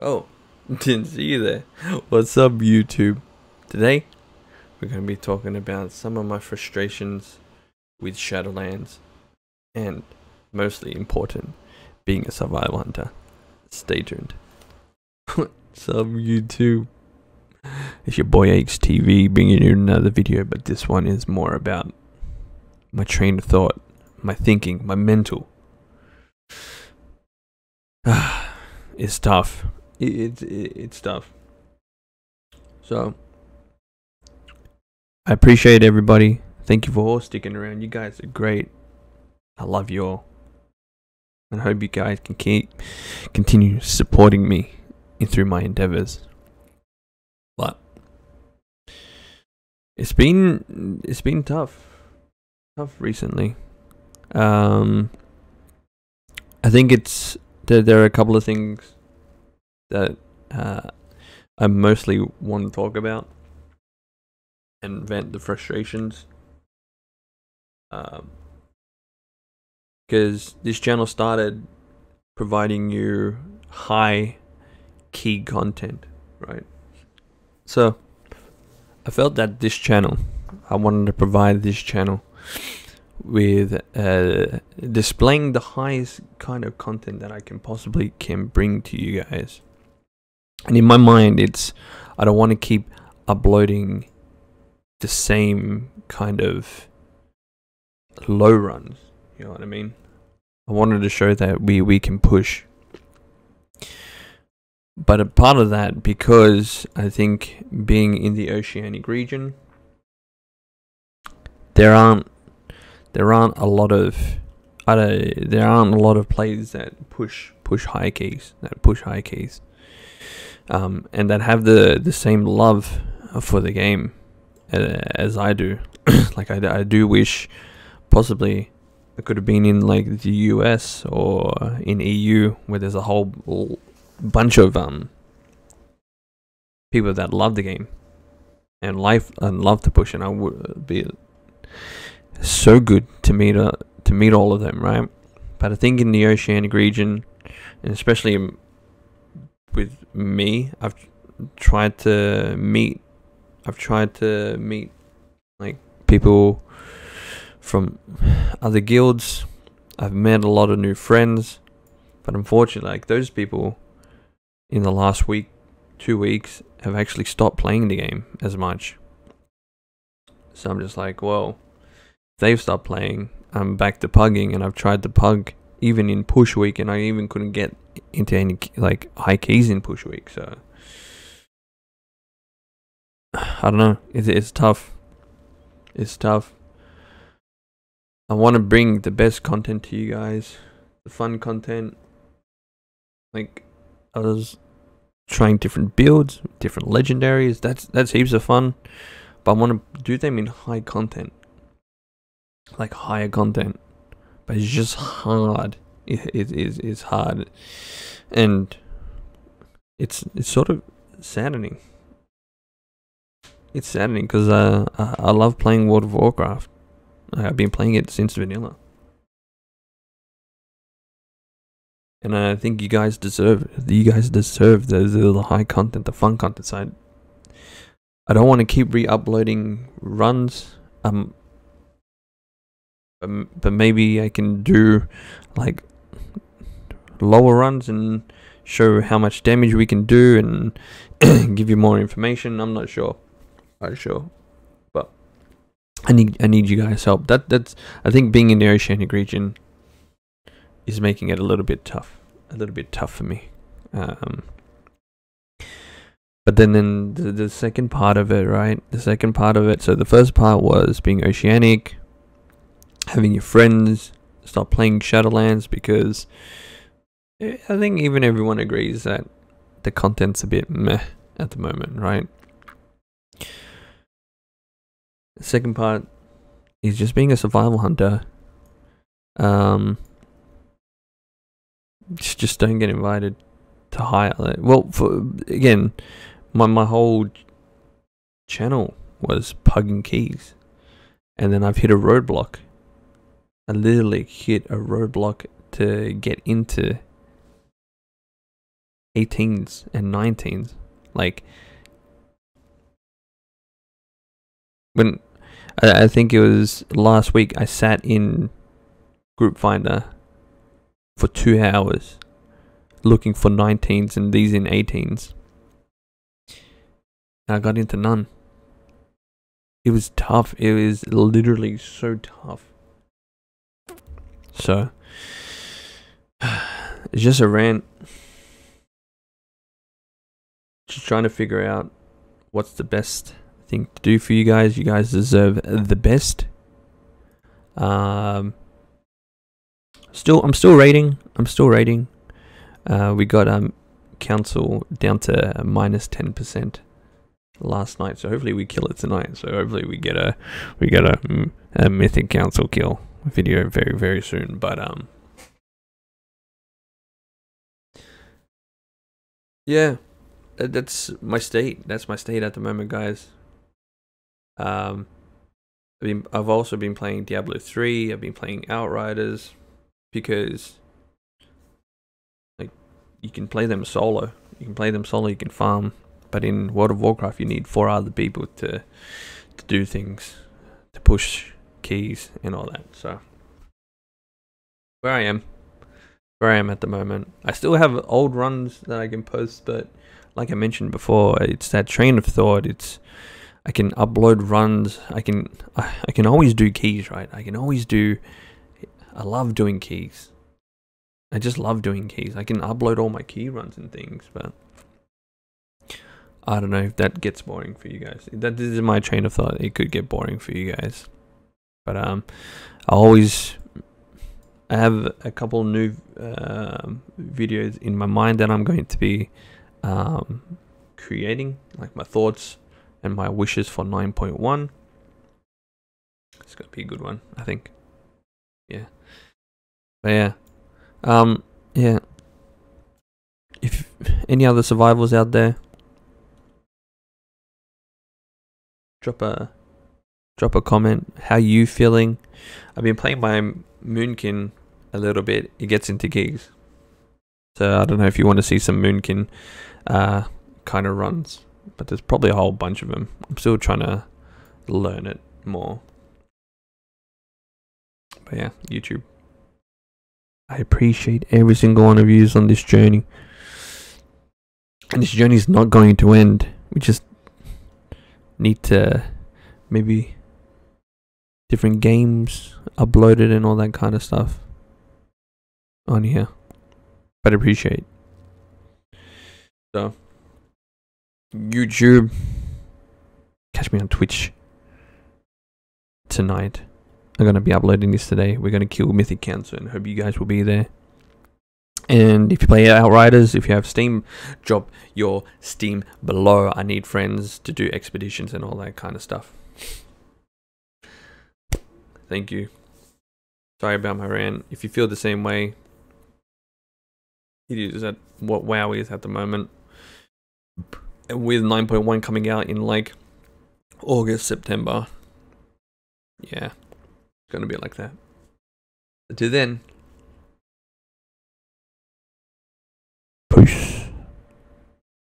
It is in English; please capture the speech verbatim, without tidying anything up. Oh, didn't see you there. What's up, YouTube? Today, we're going to be talking about some of my frustrations with Shadowlands, and mostly important, being a survival hunter. Stay tuned. What's up, YouTube? It's your boy AyksTV, bringing you another video, but this one is more about my train of thought, my thinking, my mental. It's tough. It, it, it, it's tough. So, I appreciate everybody. Thank you for all sticking around. You guys are great. I love you all. And I hope you guys can keep continue supporting me through my endeavors. But it's been it's been tough, tough recently. Um, I think it's there. There are a couple of things that uh, I mostly want to talk about and vent the frustrations. Um. Because this channel started providing you high key content, right? So I felt that this channel, I wanted to provide this channel with uh, displaying the highest kind of content that I can possibly can bring to you guys. And in my mind, it's, I don't want to keep uploading the same kind of low runs. You know what I mean? I wanted to show that we, we can push. But a part of that, because I think being in the oceanic region, there aren't there aren't a lot of I don't, there aren't a lot of plays that push push high keys that push high keys, um, and that have the the same love for the game uh, as I do. Like I, I do wish, possibly, I could have been in like the U S or in E U, where there's a whole bunch of um people that love the game and life and love to push, and I would be so good to meet uh, to meet all of them, right? But I think in the oceanic region, and especially with me, I've tried to meet I've tried to meet like people from other guilds. I've met a lot of new friends, but unfortunately, like, those people in the last week, two weeks, have actually stopped playing the game as much. So I'm just like, well, they've stopped playing. I'm back to pugging, and I've tried to pug even in push week, and I even couldn't get into any like high keys in push week. So I don't know. It's, it's tough. It's tough. I want to bring the best content to you guys, the fun content. Like, I was trying different builds, different legendaries. That's that's heaps of fun, but I want to do them in high content, like higher content. But it's just hard. It it is is hard, and it's it's sort of saddening. It's saddening because uh, I I love playing World of Warcraft. I've been playing it since vanilla, and I think you guys deserve it. You guys deserve the, the high content, the fun content side. I don't want to keep re-uploading runs, um, but maybe I can do like lower runs and show how much damage we can do and give you more information. I'm not sure. I'm not sure. I need I need you guys' help. That that's I think being in the oceanic region is making it a little bit tough, a little bit tough for me. Um, but then then the, the second part of it, right? The second part of it. So the first part was being oceanic, having your friends start playing Shadowlands, because I think even everyone agrees that the content's a bit meh at the moment, right? The second part is just being a survival hunter. Um, just, just don't get invited to higher. Well, for, again, my my whole channel was pugging keys, and then I've hit a roadblock. I literally hit a roadblock to get into eighteens and nineteens. Like, when I, I think it was last week, I sat in Group Finder for two hours looking for nineteens and these in eighteens. And I got into none. It was tough. It was literally so tough. So, it's just a rant. Just trying to figure out what's the best thing to do for you guys. You guys deserve the best. Um, still, I'm still raiding. I'm still raiding. Uh, we got um council down to minus ten percent last night. So hopefully we kill it tonight. So hopefully we get a we get a, a mythic council kill video very very soon. But um, yeah. That's my state. That's my state at the moment, guys. Um, I mean, I've also been playing Diablo three. I've been playing Outriders because, like, you can play them solo. You can play them solo. You can farm. But in World of Warcraft, you need four other people to to do things, to push keys and all that. So where I am, where I am at the moment. I still have old runs that I can post, but like I mentioned before, it's that train of thought. It's I can upload runs. I can I, I can always do keys, right? I can always do. I love doing keys. I just love doing keys. I can upload all my key runs and things, but I don't know if that gets boring for you guys. That this is my train of thought. It could get boring for you guys, but um, I always I have a couple new uh, videos in my mind that I'm going to be. Um, creating, like, my thoughts and my wishes for nine point one. It's gonna be a good one, I think. Yeah, but yeah, um, yeah. If any other survivors out there, drop a drop a comment. How you feeling? I've been playing my Moonkin a little bit. It gets into gigs. So I don't know if you want to see some Moonkin uh, kind of runs, but there's probably a whole bunch of them. I'm still trying to learn it more. But yeah, YouTube. I appreciate every single one of you on this journey. And this journey is not going to end. We just need to maybe different games uploaded and all that kind of stuff on here. But appreciate. So, YouTube, catch me on Twitch tonight. I'm going to be uploading this today. We're going to kill mythic cancer and hope you guys will be there. And if you play Outriders, if you have Steam, drop your Steam below. I need friends to do expeditions and all that kind of stuff. Thank you. Sorry about my rant. If you feel the same way, it is at what WoW is at the moment. With nine point one coming out in like August, September. Yeah, it's going to be like that. Until then. Peace.